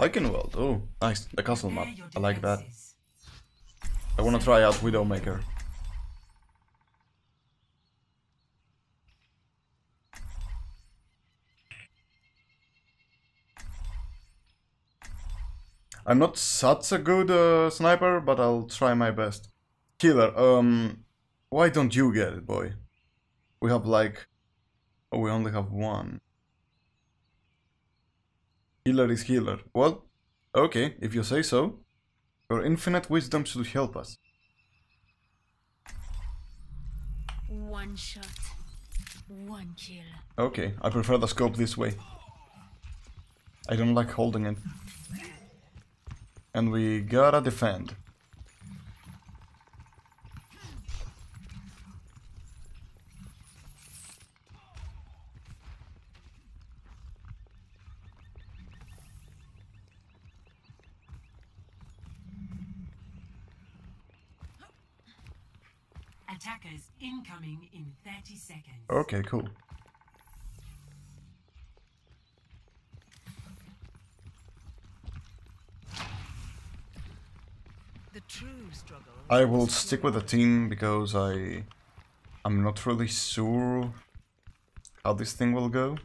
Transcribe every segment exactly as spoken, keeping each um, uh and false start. Icon World, oh, nice, the castle map, I like that. I wanna try out Widowmaker. I'm not such a good uh, sniper, but I'll try my best. Killer, um, why don't you get it, boy? We have like... Oh, we only have one. Healer is healer. Well, okay, if you say so. Your infinite wisdom should help us. One shot, one kill. Okay, I prefer the scope this way. I don't like holding it. And we gotta defend. Attackers incoming in thirty seconds. Okay, cool. I will stick with the team because I, I'm not really sure how this thing will go.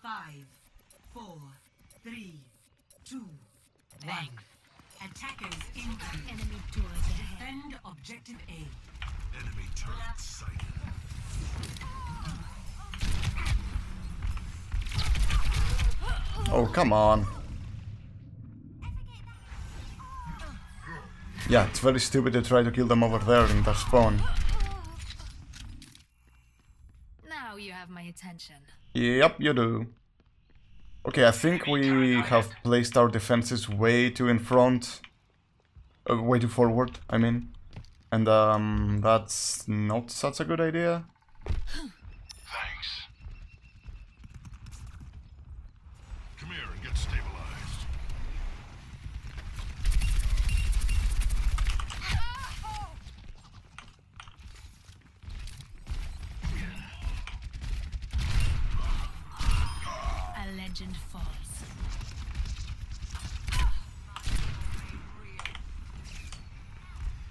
Five, four, three, two, one. Attackers in enemy turret. Defend objective A. Enemy turret sighted. Oh, come on. Yeah, it's very stupid to try to kill them over there in their spawn. Now you have my attention. Yep, you do. Okay, I think we have placed our defenses way too in front. Uh, way too forward, I mean. And um, that's not such a good idea.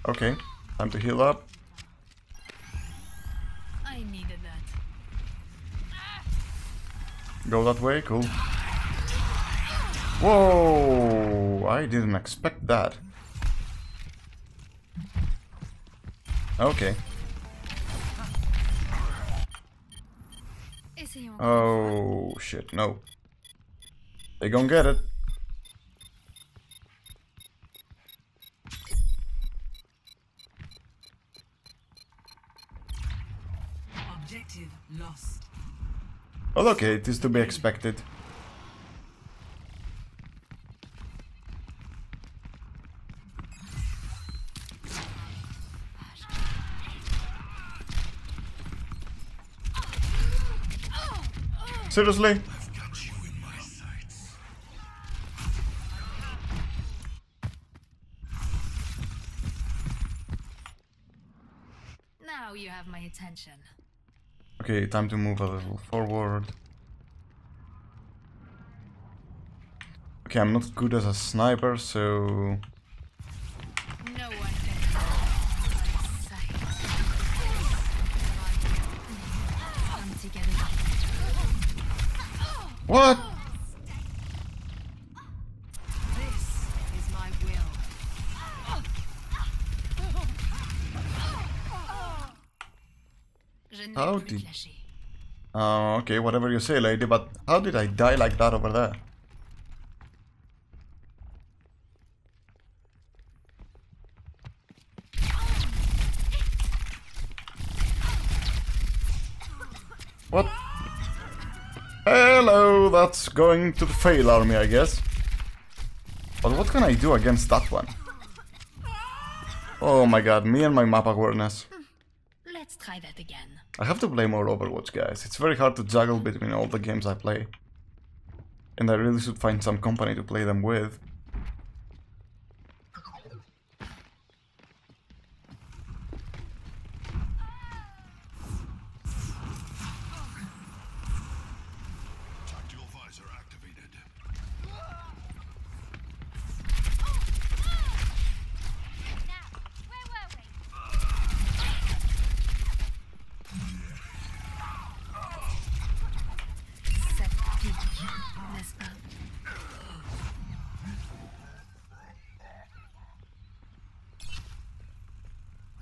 Okay, time to heal up. I needed that. Go that way, cool. Whoa! I didn't expect that. Okay. Oh shit, no. They gon' get it. Objective lost. Well, okay, it is to be expected. Seriously? Now you have my attention. Okay, time to move a little forward. Okay, I'm not good as a sniper, so no one can come together. What? This is my will. How did... Oh, okay, whatever you say, lady, but how did I die like that over there? What? Hello, that's going to the fail army, I guess. But what can I do against that one? Oh my god, me and my map awareness. Let's try that again. I have to play more Overwatch, guys. It's very hard to juggle between all the games I play. And I really should find some company to play them with.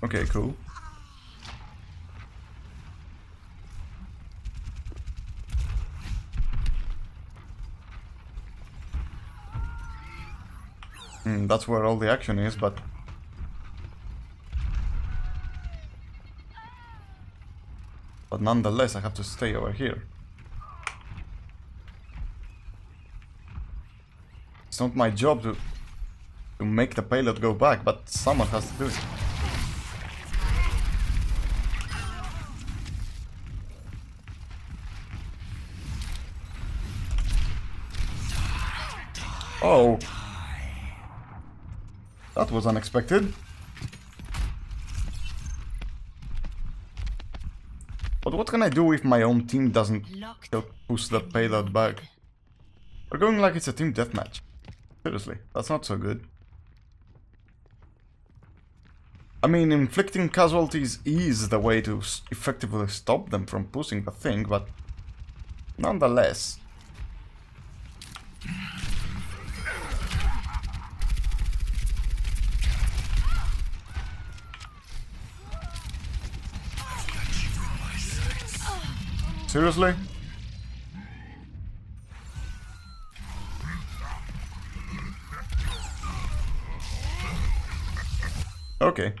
Okay, cool. Mm, that's where all the action is, but... But nonetheless, I have to stay over here. It's not my job to, to make the payload go back, but someone has to do it. Oh! That was unexpected. But what can I do if my own team doesn't help push the payload back? We're going like it's a team deathmatch. Seriously, that's not so good. I mean, inflicting casualties is the way to effectively stop them from pushing the thing, but nonetheless. Seriously? Okay.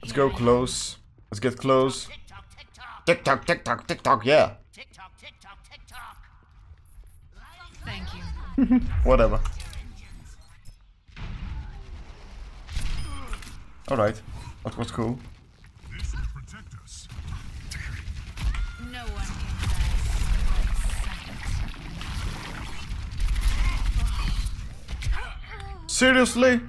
Let's go close. Let's get close. Tick tock, tick tock, tick tock, yeah. Tick tock, tick tock, tick tock. Thank you. Whatever. Alright. That was cool. Seriously?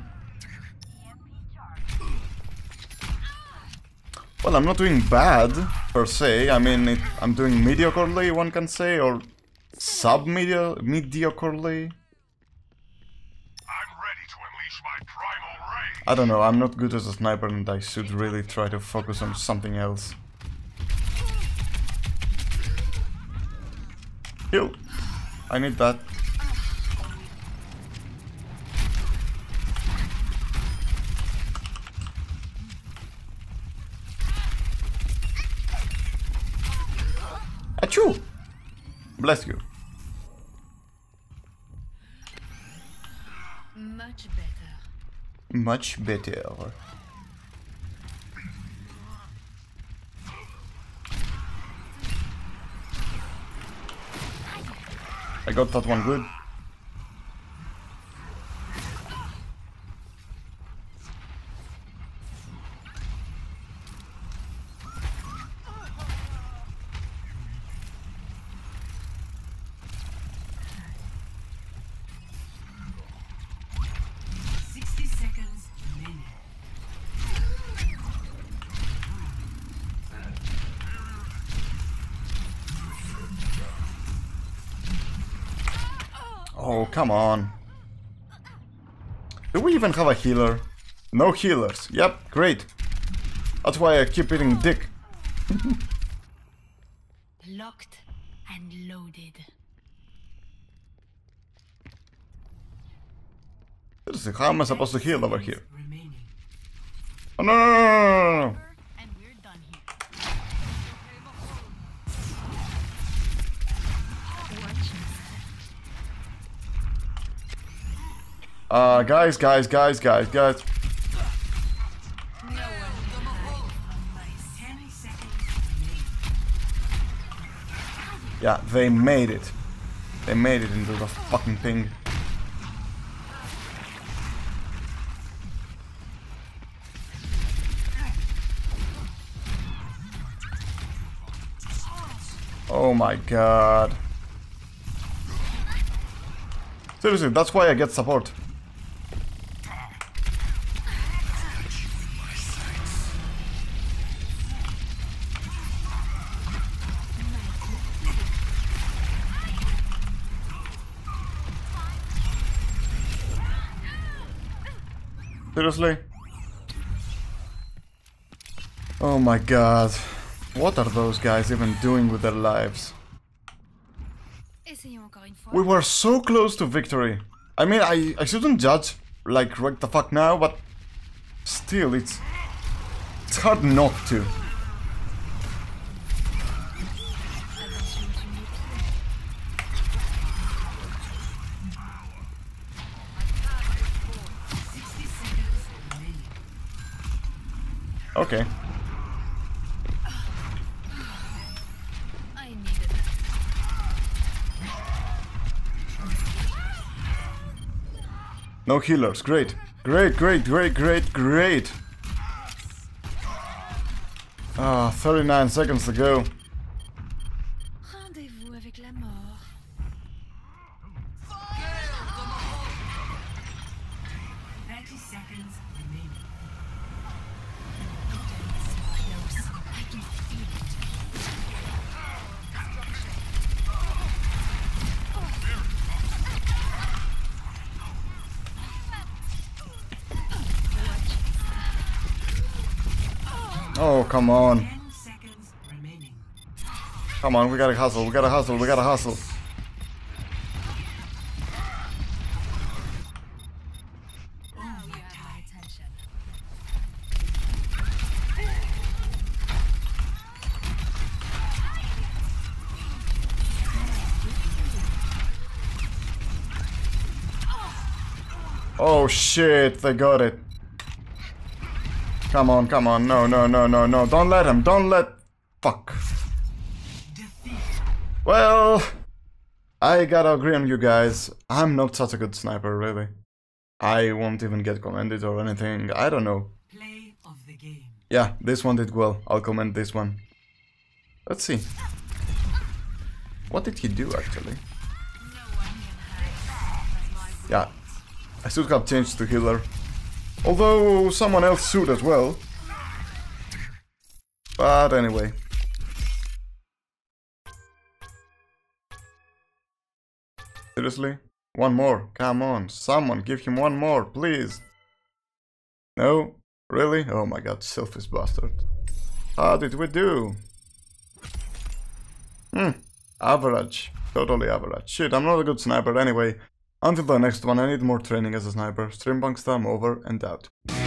Well, I'm not doing bad, per se. I mean, it, I'm doing mediocrely, one can say, or sub-mediocrely. I'm ready to unleash my primal rage. I don't know, I'm not good as a sniper and I should really try to focus on something else. Heal. I need that. Achoo! Bless you. Much better. Much better. I got that one good. Oh, come on. Do we even have a healer? No healers. Yep, great. That's why I keep eating dick. Locked and loaded. Seriously, how am I supposed to heal over here? Oh, no, no, no, no, no. Uh, guys, guys, guys, guys, guys. Yeah, they made it. They made it into the fucking thing. Oh my god. Seriously, that's why I get support. Seriously? Oh my god. What are those guys even doing with their lives? We were so close to victory. I mean, I, I shouldn't judge, like, right the fuck now, but... Still, it's It's hard not to. Okay. No healers, great. Great, great, great, great, great. Ah, thirty-nine seconds to go. Oh, come on. Come on, we gotta hustle, we gotta hustle, we gotta hustle. Oh shit, they got it. Come on, come on, no, no, no, no, no, don't let him, don't let... Fuck. Well, I gotta agree on you guys, I'm not such a good sniper, really. I won't even get commended or anything, I don't know. Play of the game. Yeah, this one did well, I'll commend this one. Let's see. What did he do, actually? Yeah, I should have changed to healer. Although someone else shoot as well. But anyway. Seriously? One more. Come on. Someone give him one more, please. No? Really? Oh my god, selfish bastard. How did we do? Hmm. Average. Totally average. Shit, I'm not a good sniper anyway. Until the next one, I need more training as a sniper. Streampunk Stam, over and out.